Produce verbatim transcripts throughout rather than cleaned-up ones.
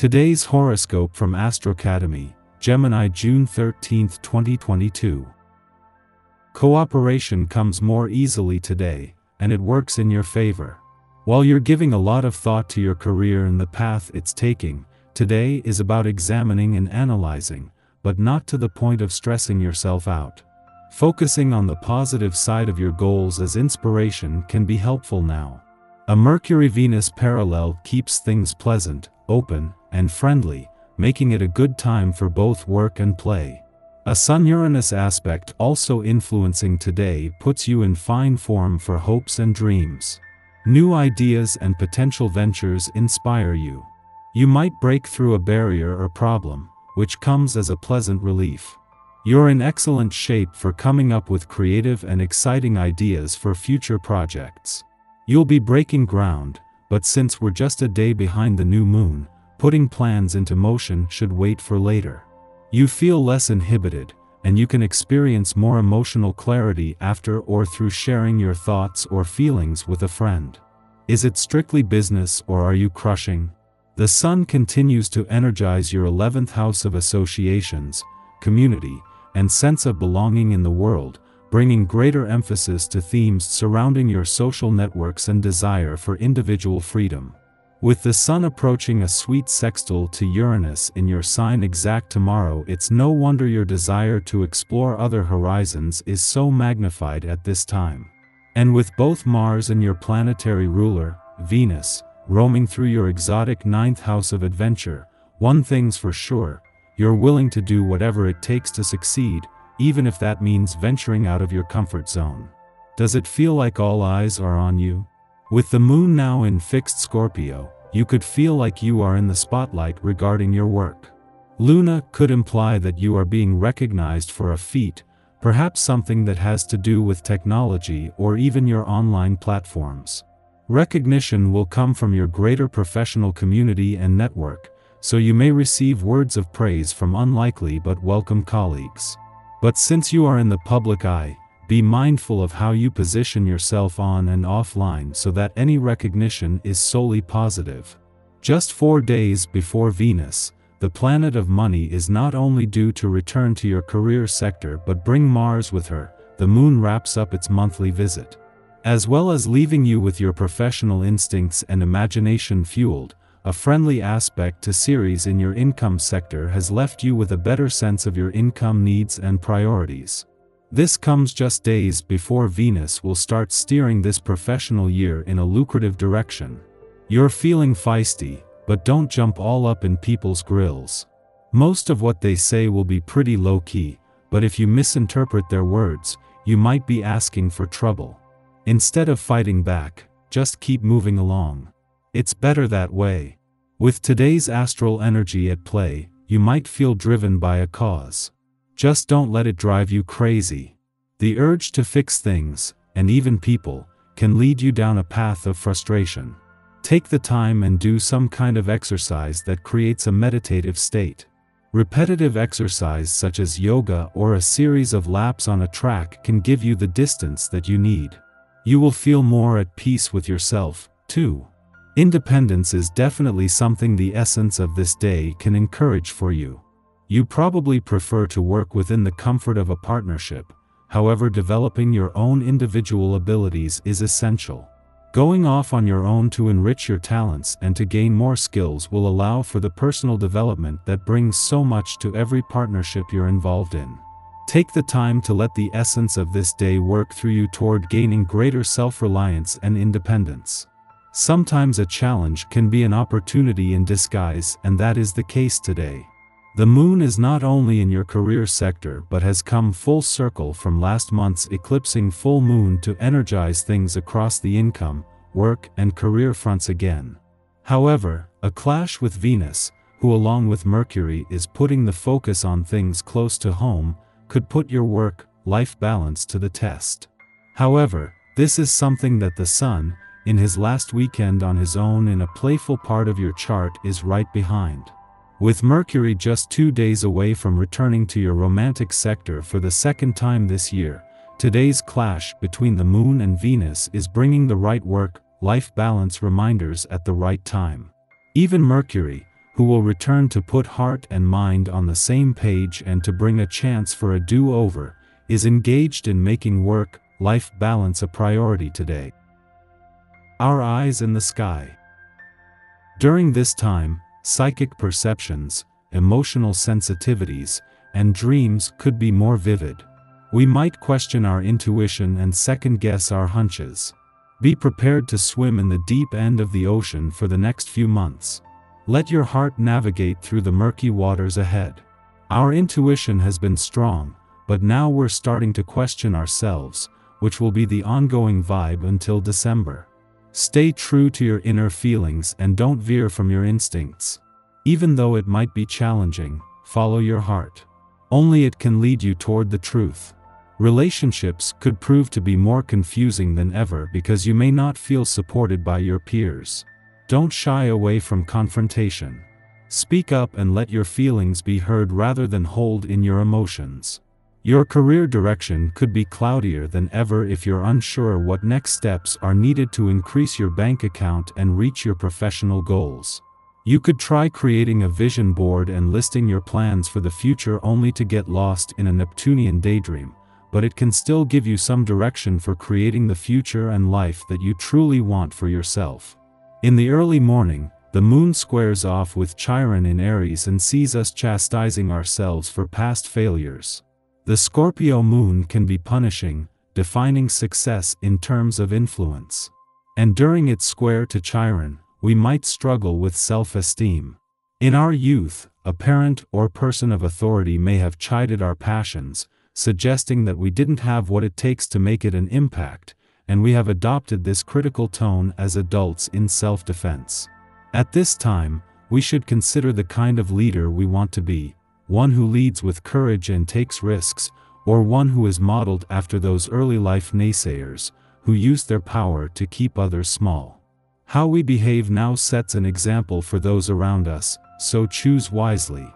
Today's horoscope from Astro Academy, Gemini, June thirteenth twenty twenty-two. Cooperation comes more easily today, and it works in your favor. While you're giving a lot of thought to your career and the path it's taking, today is about examining and analyzing, but not to the point of stressing yourself out. Focusing on the positive side of your goals as inspiration can be helpful now. A Mercury-Venus parallel keeps things pleasant, open, and friendly, making it a good time for both work and play. A Sun Uranus aspect also influencing today puts you in fine form for hopes and dreams. New ideas and potential ventures inspire you. You might break through a barrier or problem, which comes as a pleasant relief. You're in excellent shape for coming up with creative and exciting ideas for future projects. You'll be breaking ground, but since we're just a day behind the new moon, putting plans into motion should wait for later. You feel less inhibited, and you can experience more emotional clarity after or through sharing your thoughts or feelings with a friend. Is it strictly business or are you crushing? The sun continues to energize your eleventh house of associations, community, and sense of belonging in the world, bringing greater emphasis to themes surrounding your social networks and desire for individual freedom. With the sun approaching a sweet sextile to Uranus in your sign exact tomorrow, it's no wonder your desire to explore other horizons is so magnified at this time. And with both Mars and your planetary ruler, Venus, roaming through your exotic ninth house of adventure, one thing's for sure, you're willing to do whatever it takes to succeed, even if that means venturing out of your comfort zone. Does it feel like all eyes are on you? With the moon now in fixed Scorpio, you could feel like you are in the spotlight regarding your work. Luna could imply that you are being recognized for a feat, perhaps something that has to do with technology or even your online platforms. Recognition will come from your greater professional community and network, so you may receive words of praise from unlikely but welcome colleagues. But since you are in the public eye, be mindful of how you position yourself on and offline so that any recognition is solely positive. Just four days before Venus, the planet of money is not only due to return to your career sector but bring Mars with her, the moon wraps up its monthly visit. As well as leaving you with your professional instincts and imagination fueled, a friendly aspect to Ceres in your income sector has left you with a better sense of your income needs and priorities. This comes just days before Venus will start steering this professional year in a lucrative direction. You're feeling feisty, but don't jump all up in people's grills. Most of what they say will be pretty low-key, but if you misinterpret their words, you might be asking for trouble. Instead of fighting back, just keep moving along. It's better that way. With today's astral energy at play, you might feel driven by a cause. Just don't let it drive you crazy. The urge to fix things, and even people, can lead you down a path of frustration. Take the time and do some kind of exercise that creates a meditative state. Repetitive exercise such as yoga or a series of laps on a track can give you the distance that you need. You will feel more at peace with yourself, too. Independence is definitely something the essence of this day can encourage for you. You probably prefer to work within the comfort of a partnership, however, developing your own individual abilities is essential. Going off on your own to enrich your talents and to gain more skills will allow for the personal development that brings so much to every partnership you're involved in. Take the time to let the essence of this day work through you toward gaining greater self-reliance and independence. Sometimes a challenge can be an opportunity in disguise, and that is the case today. The moon is not only in your career sector but has come full circle from last month's eclipsing full moon to energize things across the income, work, and career fronts again. However, a clash with Venus, who along with Mercury is putting the focus on things close to home, could put your work-life balance to the test. However, this is something that the sun, in his last weekend on his own in a playful part of your chart, is right behind. With Mercury just two days away from returning to your romantic sector for the second time this year, today's clash between the moon and Venus is bringing the right work-life balance reminders at the right time. Even Mercury, who will return to put heart and mind on the same page and to bring a chance for a do-over, is engaged in making work-life balance a priority today. Our eyes in the sky. During this time, psychic perceptions, emotional sensitivities, and dreams could be more vivid. We might question our intuition and second-guess our hunches. Be prepared to swim in the deep end of the ocean for the next few months. Let your heart navigate through the murky waters ahead. Our intuition has been strong, but now we're starting to question ourselves, which will be the ongoing vibe until December. Stay true to your inner feelings and don't veer from your instincts. Even though it might be challenging, follow your heart. Only it can lead you toward the truth. Relationships could prove to be more confusing than ever because you may not feel supported by your peers. Don't shy away from confrontation. Speak up and let your feelings be heard rather than hold in your emotions. Your career direction could be cloudier than ever if you're unsure what next steps are needed to increase your bank account and reach your professional goals. You could try creating a vision board and listing your plans for the future only to get lost in a Neptunian daydream, but it can still give you some direction for creating the future and life that you truly want for yourself. In the early morning, the moon squares off with Chiron in Aries and sees us chastising ourselves for past failures. The Scorpio moon can be punishing, defining success in terms of influence. And during its square to Chiron, we might struggle with self-esteem. In our youth, a parent or person of authority may have chided our passions, suggesting that we didn't have what it takes to make it an impact, and we have adopted this critical tone as adults in self-defense. At this time, we should consider the kind of leader we want to be, one who leads with courage and takes risks, or one who is modeled after those early-life naysayers, who use their power to keep others small. How we behave now sets an example for those around us, so choose wisely.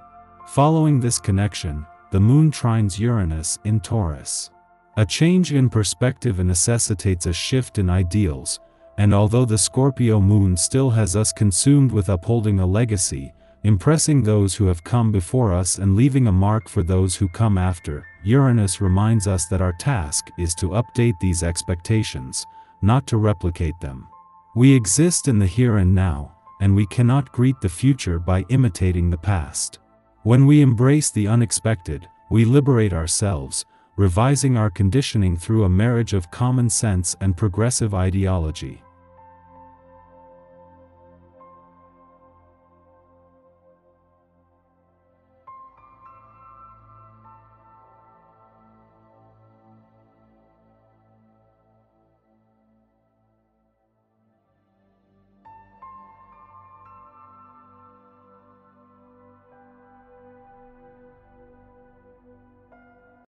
Following this connection, the moon trines Uranus in Taurus. A change in perspective necessitates a shift in ideals, and although the Scorpio moon still has us consumed with upholding a legacy, impressing those who have come before us and leaving a mark for those who come after, Uranus reminds us that our task is to update these expectations, not to replicate them. We exist in the here and now, and we cannot greet the future by imitating the past. When we embrace the unexpected, we liberate ourselves, revising our conditioning through a marriage of common sense and progressive ideology.